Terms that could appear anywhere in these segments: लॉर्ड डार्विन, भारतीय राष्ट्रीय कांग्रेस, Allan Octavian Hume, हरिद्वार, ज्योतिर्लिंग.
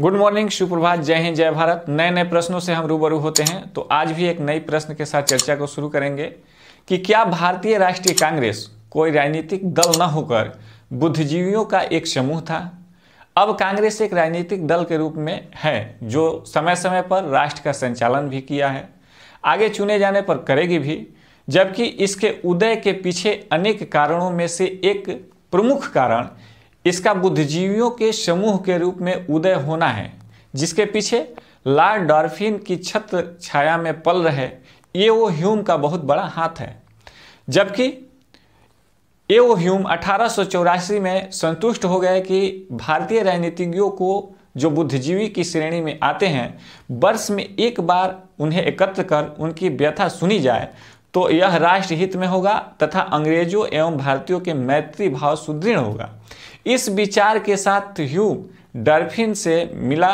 Good morning, सुप्रभात, जय हिंद, जय भारत। नए नए प्रश्नों से हम रूबरू होते हैं, तो आज भी एक नई प्रश्न के साथ चर्चा को शुरू करेंगे कि क्या भारतीय राष्ट्रीय कांग्रेस कोई राजनीतिक दल न होकर बुद्धिजीवियों का एक समूह था? अब कांग्रेस एक राजनीतिक दल के रूप में है जो समय समय पर राष्ट्र का संचालन भी किया है, आगे चुने जाने पर करेगी भी, जबकि इसके उदय के पीछे अनेक कारणों में से एक प्रमुख कारण इसका बुद्धिजीवियों के समूह के रूप में उदय होना है, जिसके पीछे लॉर्ड डार्विन की छत्र छाया में पल रहे एओ ह्यूम का बहुत बड़ा हाथ है। जबकि एओ ह्यूम 1884 में संतुष्ट हो गए कि भारतीय राजनीतिज्ञों को जो बुद्धिजीवी की श्रेणी में आते हैं वर्ष में एक बार उन्हें एकत्र कर उनकी व्यथा सुनी जाए तो यह राष्ट्र हित में होगा तथा अंग्रेजों एवं भारतीयों के मैत्री भाव सुदृढ़ होगा। इस विचार के साथ ह्यूम डार्विन से मिला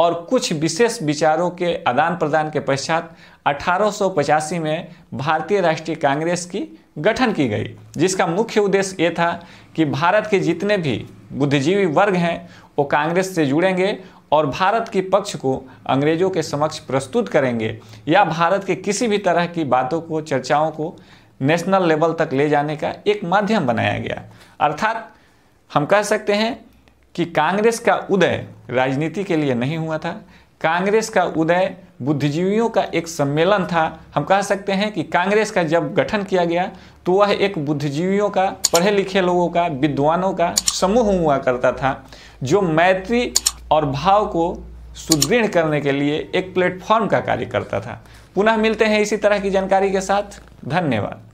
और कुछ विशेष विचारों के आदान प्रदान के पश्चात 1885 में भारतीय राष्ट्रीय कांग्रेस की गठन की गई, जिसका मुख्य उद्देश्य ये था कि भारत के जितने भी बुद्धिजीवी वर्ग हैं वो कांग्रेस से जुड़ेंगे और भारत के पक्ष को अंग्रेजों के समक्ष प्रस्तुत करेंगे या भारत के किसी भी तरह की बातों को, चर्चाओं को नेशनल लेवल तक ले जाने का एक माध्यम बनाया गया। अर्थात हम कह सकते हैं कि कांग्रेस का उदय राजनीति के लिए नहीं हुआ था, कांग्रेस का उदय बुद्धिजीवियों का एक सम्मेलन था। हम कह सकते हैं कि कांग्रेस का जब गठन किया गया तो वह एक बुद्धिजीवियों का, पढ़े लिखे लोगों का, विद्वानों का समूह हुआ करता था जो मैत्री और भाव को सुदृढ़ करने के लिए एक प्लेटफॉर्म का कार्य करता था। पुनः मिलते हैं इसी तरह की जानकारी के साथ। धन्यवाद।